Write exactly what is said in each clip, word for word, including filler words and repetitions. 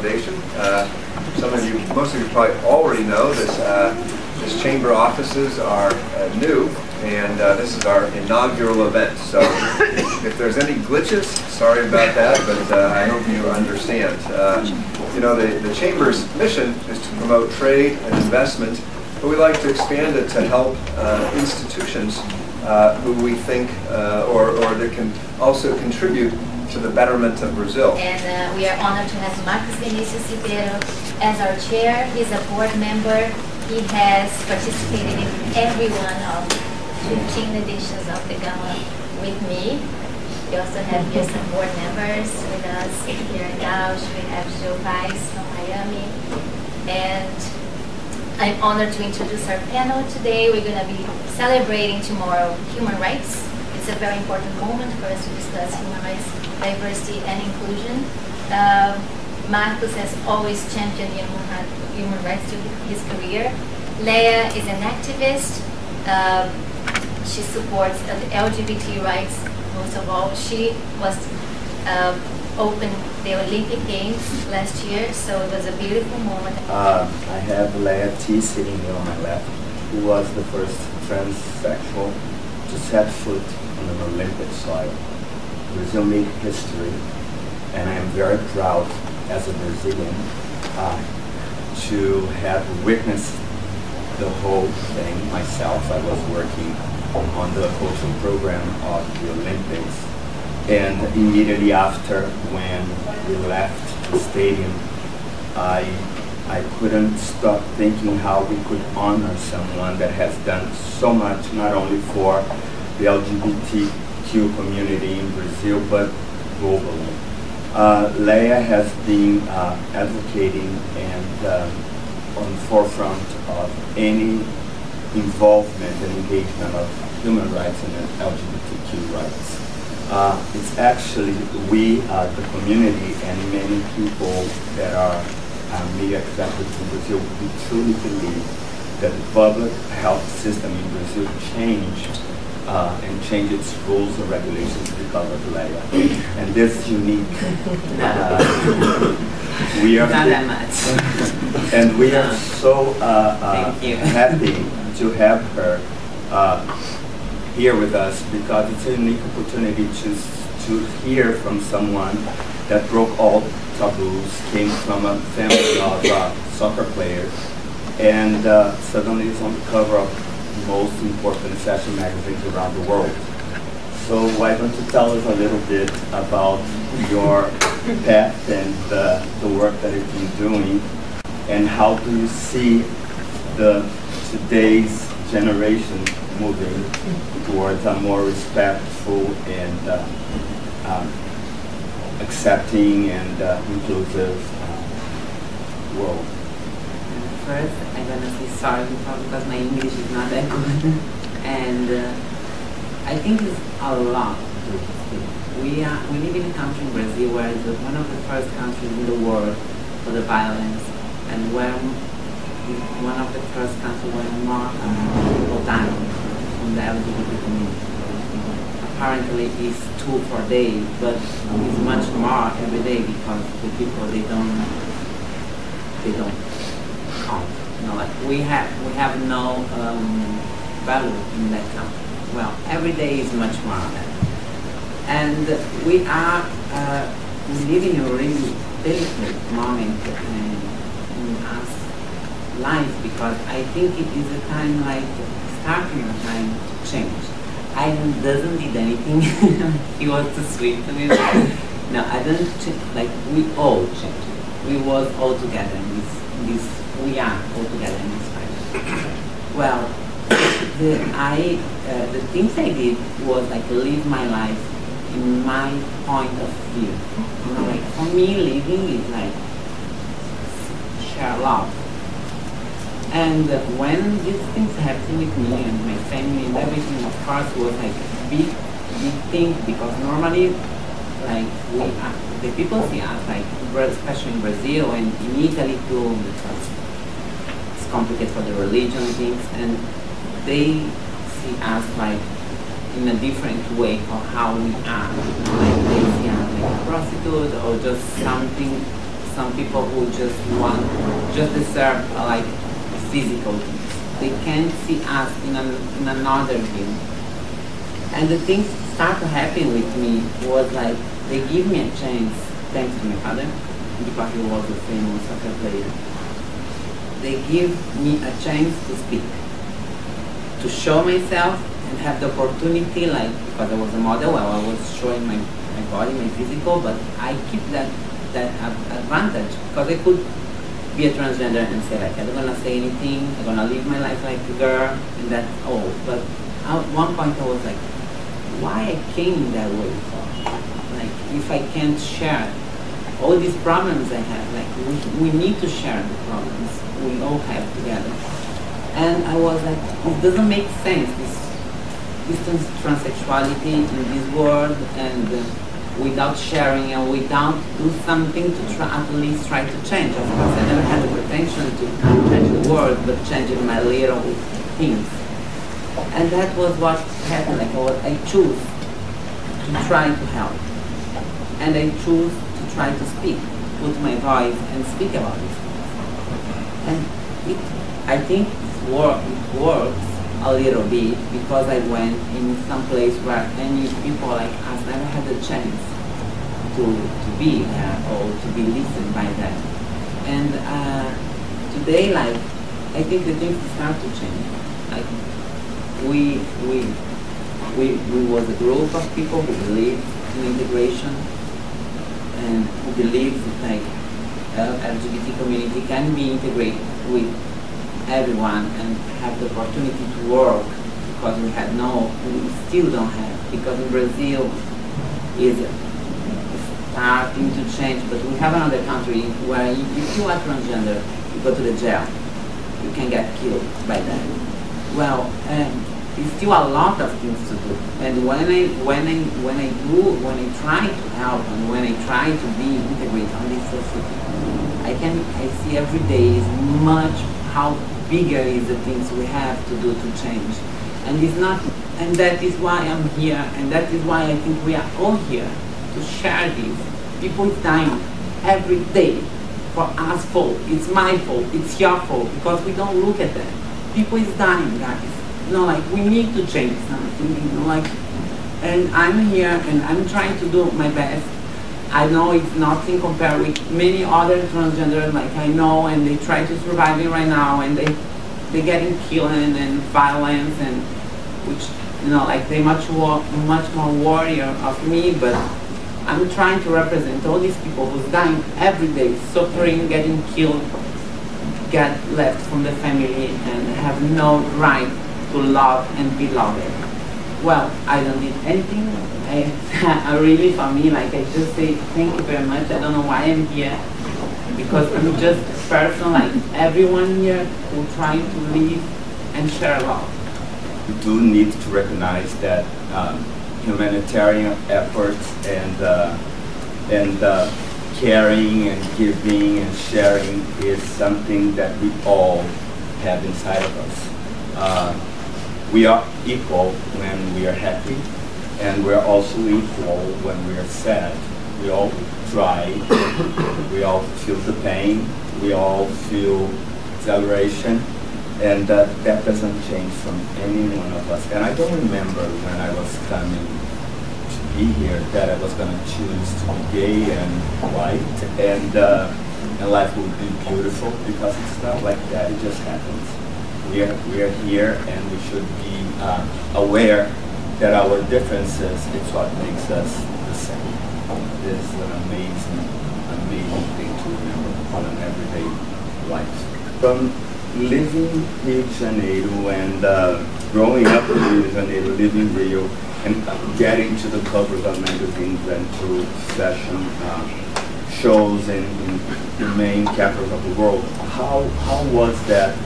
Foundation. Uh, some of you, most of you probably already know this, uh, this chamber offices are uh, new, and uh, this is our inaugural event. So if there's any glitches, sorry about that, but uh, I hope you understand. Uh, you know, the, the chamber's mission is to promote trade and investment, but we like to expand it to help uh, institutions uh, who we think, uh, or, or that can also contribute to the betterment of Brazil. And uh, we are honored to have Marcos Benicio Cibeiro as our chair. He's a board member. He has participated in every one of fifteen editions of the Gama with me. We also have here some board members with us here in Gauch. We have Joe Weiss from Miami. And I'm honored to introduce our panel today. We're going to be celebrating tomorrow human rights. It's a very important moment for us to discuss human rights, diversity, and inclusion. Uh, Marcos has always championed human rights through his career. Leia is an activist. Um, she supports uh, the L G B T rights most of all. She was uh, opened the Olympic Games last year, so it was a beautiful moment. Uh, I have Leia T. sitting here on my left, who was the first transsexual to set foot on an Olympic soil. Brazil made history, and I am very proud as a Brazilian uh, to have witnessed the whole thing myself. I was working on the cultural program of the Olympics, and immediately after, when we left the stadium, I I couldn't stop thinking how we could honor someone that has done so much, not only for the L G B T Q community in Brazil, but globally. Uh, Leia has been uh, advocating and uh, on the forefront of any involvement and engagement of human rights and L G B T Q rights. Uh, it's actually we, uh, the community, and many people that are uh, media executives in Brazil, we truly believe that the public health system in Brazil changed uh, and changed its rules and regulations because of Leia. And this is unique. uh, We are Not that much. And we no. are so uh, uh, happy to have her uh, here with us, because it's a unique opportunity to, to hear from someone that broke all taboos, came from a family of uh, soccer players, and uh, suddenly is on the cover of the most important fashion magazines around the world. So why don't you tell us a little bit about your path and uh, the work that you've been doing, and how do you see the today's generation moving towards a more respectful and uh, um, accepting and uh, inclusive uh, world? First, I'm gonna say sorry because my English is not that good, and. Uh, I think it's a lot. We are we live in a country in Brazil where it's one of the first countries in the world for the violence, and where one of the first countries where more people die from the L G B T community. Apparently, it's two per day, but it's much more every day because the people they don't they don't count. You know, like we have we have no um, value in that country. Well, every day is much more than that. And we are uh, living in a really delicate moment uh, in our life, because I think it is a time like starting a time to change. I doesn't did anything. He was too sweet to me. No, I don't change. Like, we all change. We was all together in this, this, we are all together in this fight. Well, the, I, uh, the things I did was like live my life in my point of view. You know, like for me, living is like share love. And uh, when these things happened with me and my family and everything, of course, was like a big, big thing, because normally, like we, are, the people see us, like especially in Brazil and in Italy too, because it's complicated for the religion things, and they see us like in a different way of how we are. Like they see us like a prostitute or just something, some people who just want, just deserve uh, like physical things. They can't see us in, an, in another view. And the things start to happen with me was like, they give me a chance, thanks to my father, because he was a famous soccer player. They give me a chance to speak, to show myself, and have the opportunity, like, because I was a model, well, I was showing my, my body, my physical, but I keep that, that advantage, because I could be a transgender and say, like, I'm not gonna say anything, I'm gonna live my life like a girl, and that's all. But at one point I was like, why I came that way for? Like, if I can't share all these problems I have, like, we, we need to share the problems we all have together. And I was like, it doesn't make sense, this distance transsexuality in this world, and uh, without sharing and without do something to try, at least try to change. Of course, I never had the potential to change the world, but changing my little things. And that was what happened. Like, what I choose to try to help, and I choose to try to speak, put my voice and speak about it. And it, I think it, wor it works a little bit, because I went in some place where any people like us never had the chance to, to be there or to be listened by them. And uh, today, like, I think the things start to change. Like, we, we, we, we was a group of people who believed in integration and who believed that, like, uh, L G B T community can be integrated with everyone and have the opportunity to work, because we had no, we still don't have, because in Brazil is starting to change, but we have another country where if you are transgender, you go to the jail, you can get killed by that. Well, um, it's still a lot of things to do, and when I, when I, when I do, when I try to help and when I try to be integrated on this society, I can, I see every day is much how bigger is the things we have to do to change. And it's not, and that is why I'm here, and that is why I think we are all here to share this. People dying every day for us fault. It's my fault, it's your fault, because we don't look at that. People is dying, guys. You know, like, we need to change something, you know, like, and I'm here and I'm trying to do my best. I know it's nothing compared with many other transgenders, like I know, and they try to survive it right now, and they, they're getting killed and, and violence, and which, you know, like, they're much, war, much more warrior of me, but I'm trying to represent all these people who's dying every day, suffering, getting killed, get left from the family, and have no right to love and be loved. Well, I don't need anything. I, I really, for me, like, I just say thank you very much. I don't know why I'm here, because I'm just a person like everyone here who trying to live and share love. We do need to recognize that um, humanitarian efforts and uh, and uh, caring and giving and sharing is something that we all have inside of us. Uh, We are equal when we are happy, and we're also equal when we are sad. We all cry, we all feel the pain, we all feel exhilaration, and that, that doesn't change from any one of us. And I don't remember when I was coming to be here that I was going to choose to be gay and white, and, uh, and life would be beautiful, because it's not like that, it just happens. We are, we are here, and we should be uh, aware that our differences is what makes us the same. This is an amazing, amazing thing to remember on an everyday life. From living Rio de Janeiro and uh, growing up in Rio de Janeiro, living Rio, and getting to the covers of magazines and to fashion uh, shows in, in the main capitals of the world, how, how was that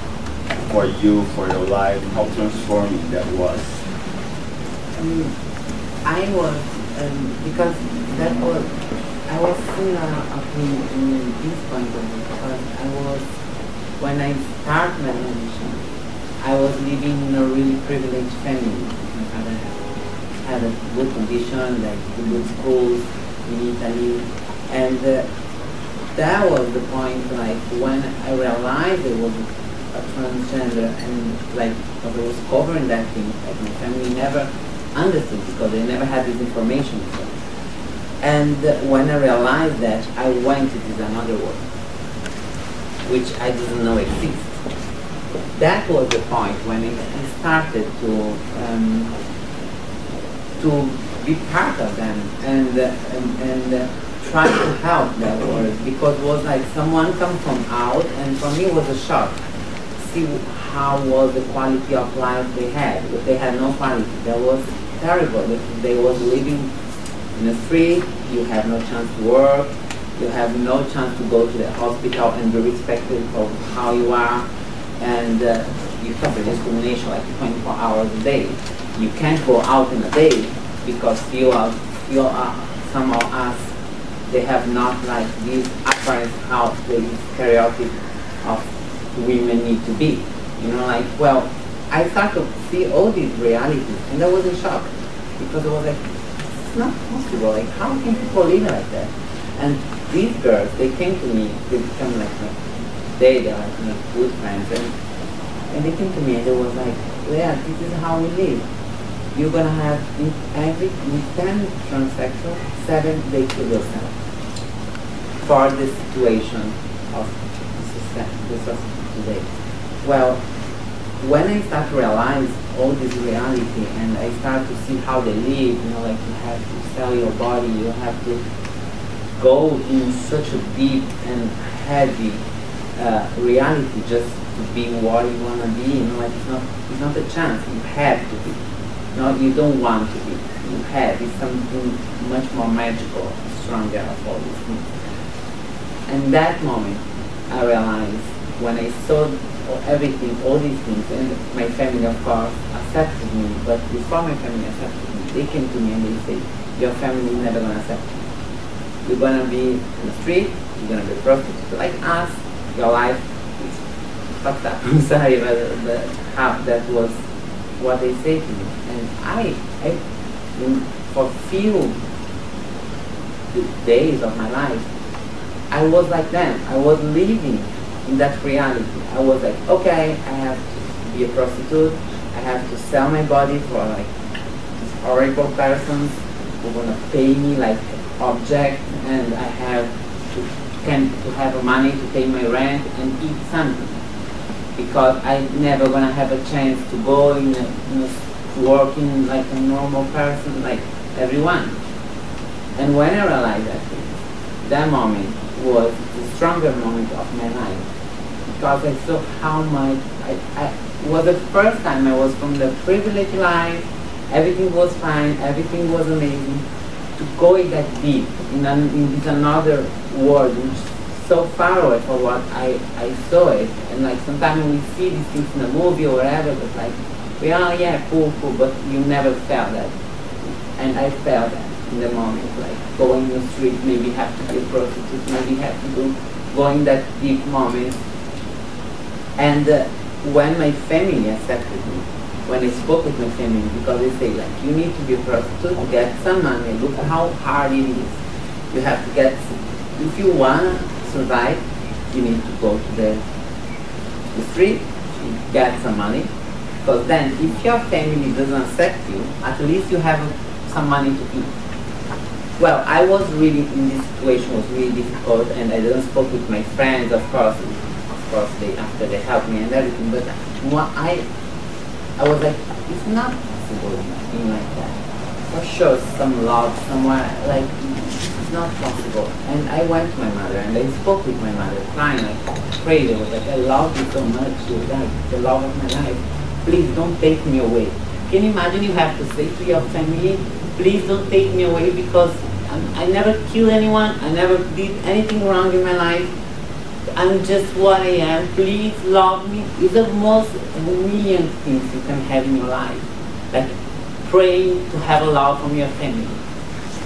for you, for your life? How transforming that was? Um, I was, um, because that was, I was still uh, up in, in this point of view, because I was, when I started my mission, I was living in a really privileged family. My father had a good condition, like good schools in Italy, and uh, that was the point, like, when I realized it was a transgender, and, like, when I was covering that thing, like, my family never understood because they never had this information. So. And when I realized that, I went to this another world, which I didn't know existed. That was the point when I started to um, to be part of them and uh, and, and uh, try to help that world, because it was like someone come from out, and for me it was a shock. See how was the quality of life they had. But they had no quality. That was terrible. They was living in the street. You have no chance to work. You have no chance to go to the hospital and be respected for how you are. And uh, you suffer discrimination like twenty-four hours a day. You can't go out in a day because you are, you are, some of us, they have not like these apparent how the stereotype of women need to be. You know, like, well, I started to see all these realities, and I was in shock because it was like, it's not possible. Like, how can people live like that? And these girls, they came to me, they become like, they are like, you know, good friends, and, and they came to me and they was like, yeah, this is how we live. You're gonna have in every in ten transsexual, seven they kill themselves for the situation of the society today. Well, when I start to realize all this reality and I start to see how they live, you know, like you have to sell your body, you have to go in such a deep and heavy Uh, reality just to be what you want to be, you know, like it's not, it's not a chance, you have to be. No, you don't want to be, you have, it's something much more magical, stronger of all these things. And that moment, I realized, when I saw everything, all these things, and my family of course accepted me, but before my family accepted me, they came to me and they said, your family is never going to accept you. You're going to be in the street, you're going to be prostituted like us, your life is fucked up. I'm sorry, but the, how that was what they say to me. And I, I for a few days of my life, I was like them. I was living in that reality. I was like, okay, I have to be a prostitute. I have to sell my body for like these horrible persons who are gonna pay me like object, and I have to Can, to have money to pay my rent and eat something, because I never gonna have a chance to go in, a, in a, working like a normal person, like everyone. And when I realized that, that moment was the stronger moment of my life, because I saw how much I, I was the first time I was from the privileged life, everything was fine, everything was amazing, to go in that deep, in, an, in this another world, which is so far away from what I, I saw it. And like sometimes we see these things in a movie or whatever, but like, we are, yeah, cool, cool, but you never felt that. And I felt that in the moment, like going in the street, maybe have to be a prostitute, maybe have to go, go in that deep moment. And uh, when my family accepted me, when I spoke with my family, because they say like, you need to be a prostitute to get some money, look how hard it is. You have to get, if you want to survive, you need to go to the, the street, get some money, because then if your family doesn't accept you, at least you have some money to eat. Well, I was really, in this situation was really difficult, and I didn't spoke with my friends, of course, of course they, after they helped me and everything, but what I, I was like, it's not possible in like that. For sure, some love somewhere, like, it's not possible. And I went to my mother, and I spoke with my mother, crying, like, prayed, I was like, I love you so much, you like, the love of my life. Please don't take me away. Can you imagine you have to say to your family, please don't take me away, because I'm, I never killed anyone, I never did anything wrong in my life. I'm just what I am, please love me. It's the most million things you can have in your life. Like praying to have a love from your family.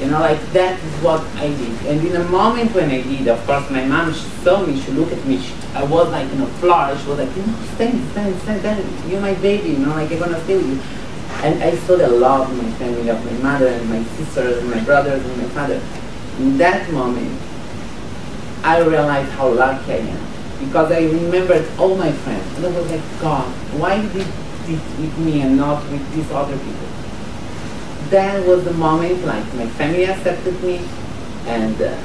You know, like that is what I did. And in the moment when I did, of course, my mom, she saw me, she looked at me. She, I was like in a flourish. She was like, you know, stand, stand, stand, stand. You're my baby, you know, like I'm going to feel you. And I saw the love in my family, of my mother and my sisters and my brothers and my father. In that moment, I realized how lucky I am, because I remembered all my friends, and I was like, God, why did this with me and not with these other people? That was the moment, like, my family accepted me, and uh,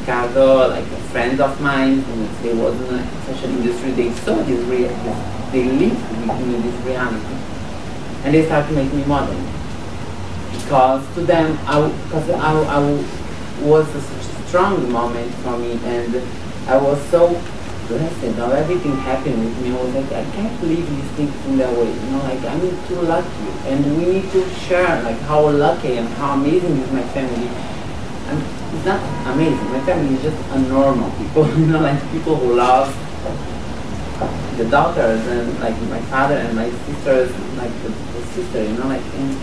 Ricardo, like a friend of mine, who if they wasn't in the fashion industry, they saw this reality, they lived with me this reality, and they started to make me model. Because to them, I, because I, I was a strong moment for me, and I was so blessed. Now everything happened with me. I was like, I can't believe these things in that way. You know, like I'm too lucky, and we need to share like how lucky and how amazing is my family. I'm, it's not amazing. My family is just a normal people. You know, like people who love the daughters and like my father and my sisters, like the, the sister. You know, like. And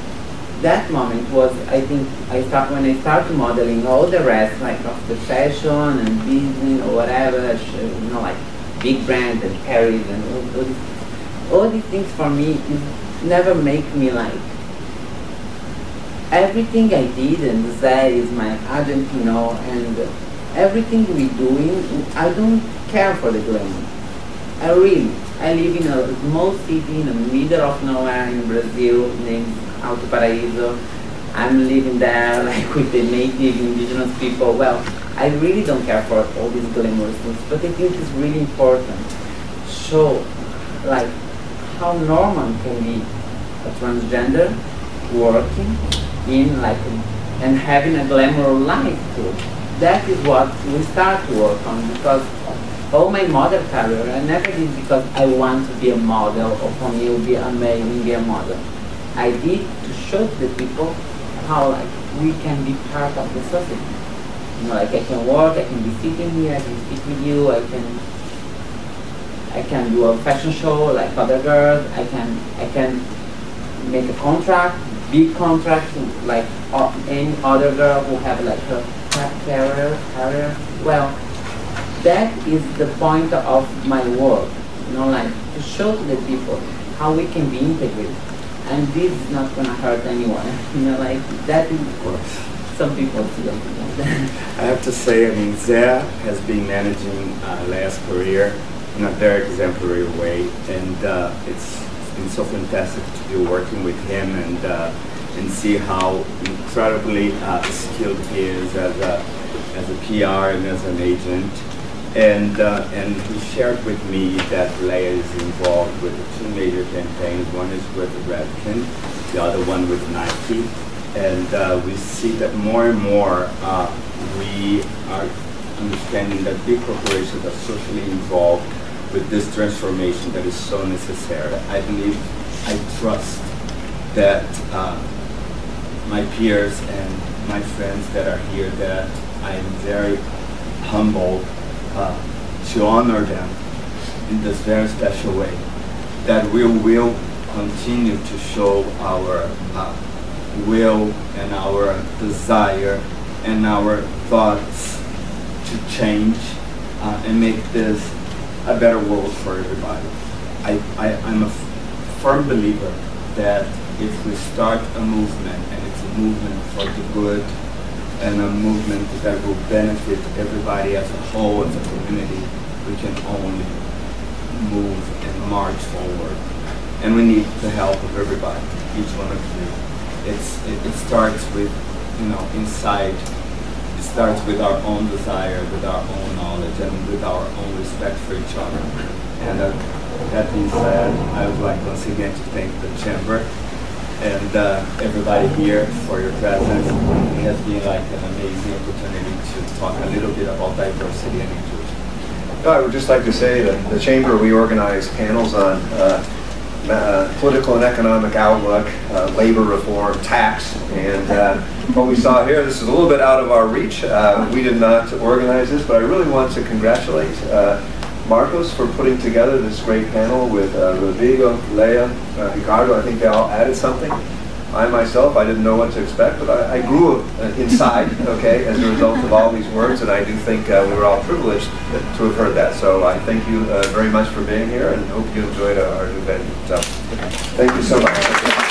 that moment was, I think, I start, when I started modeling, all the rest, like of the fashion and business or whatever, you know, like big brands and Paris and all, all, these, all these things for me never make me like, everything I did, and Zé is my Argentino, and everything we doing, I don't care for the glamour. I really, I live in a small city in the middle of nowhere in Brazil, named Alto Paraiso. I'm living there like with the native indigenous people. Well, I really don't care for all these glamorous things, but I think it's really important to show like how normal can be a transgender working in like and having a glamorous life too. That is what we start to work on, because all my model career I never did because I want to be a model or for me it would be amazing be a model. I did to show to the people how like we can be part of the society. You know, like I can work, I can be sitting here, I can speak with you, I can I can do a fashion show like other girls, I can I can make a contract, big contract like any other girl who have like her career career. Well, that is the point of my work, you know, like to show to the people how we can be integrated. And this is not going to hurt anyone, you know, like that is, of course, some people don't know that. I have to say, I mean, Zé has been managing uh, Leia's career in a very exemplary way, and uh, it's, it's been so fantastic to be working with him and, uh, and see how incredibly uh, skilled he is as a, as a P R and as an agent. And, uh, and he shared with me that Leia is involved with two major campaigns. One is with Redkin, the other one with Nike. And uh, we see that more and more uh, we are understanding that big corporations are socially involved with this transformation that is so necessary. I believe, I trust that uh, my peers and my friends that are here, that I am very humbled Uh, to honor them in this very special way, that we will continue to show our uh, will and our desire and our thoughts to change uh, and make this a better world for everybody. I, I, I'm a firm believer that if we start a movement, and it's a movement for the good, and a movement that will benefit everybody as a whole, as a community, we can only move and march forward. And we need the help of everybody, each one of you. It's, it, it starts with, you know, inside. It starts with our own desire, with our own knowledge, and with our own respect for each other. And uh, that being said, I would like once again to thank the Chamber and uh, everybody here for your presence. It has been like an amazing opportunity to talk a little bit about diversity and inclusion. I would just like to say that the Chamber, we organize panels on uh, uh, political and economic outlook, uh, labor reform, tax, and uh, what we saw here, this is a little bit out of our reach. Uh, we did not organize this, but I really want to congratulate uh, Marcos for putting together this great panel with uh, Rodrigo, Leia, uh, Ricardo. I think they all added something. I myself, I didn't know what to expect, but I, I grew uh, inside, okay, as a result of all these words, and I do think uh, we were all privileged to have heard that. So I thank you uh, very much for being here, and hope you enjoyed our, our new venue. So thank you so much.